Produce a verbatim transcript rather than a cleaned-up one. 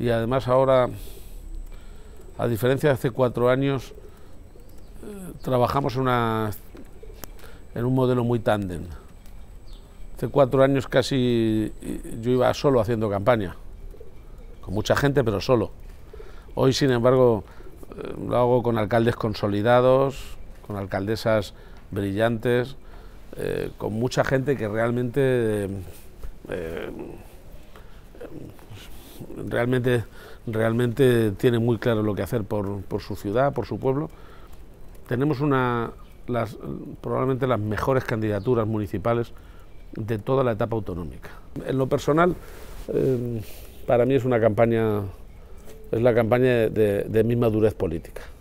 y además ahora, a diferencia de hace cuatro años, eh, trabajamos una, en un modelo muy tándem. Hace cuatro años casi yo iba solo haciendo campaña, con mucha gente pero solo. Hoy, sin embargo, eh, lo hago con alcaldes consolidados, con alcaldesas brillantes, eh, con mucha gente que realmente... Eh, eh, realmente realmente tiene muy claro lo que hacer por, por su ciudad, por su pueblo. Tenemos una las, probablemente las mejores candidaturas municipales de toda la etapa autonómica. En lo personal, eh, para mí es una campaña, es la campaña de, de mi madurez política.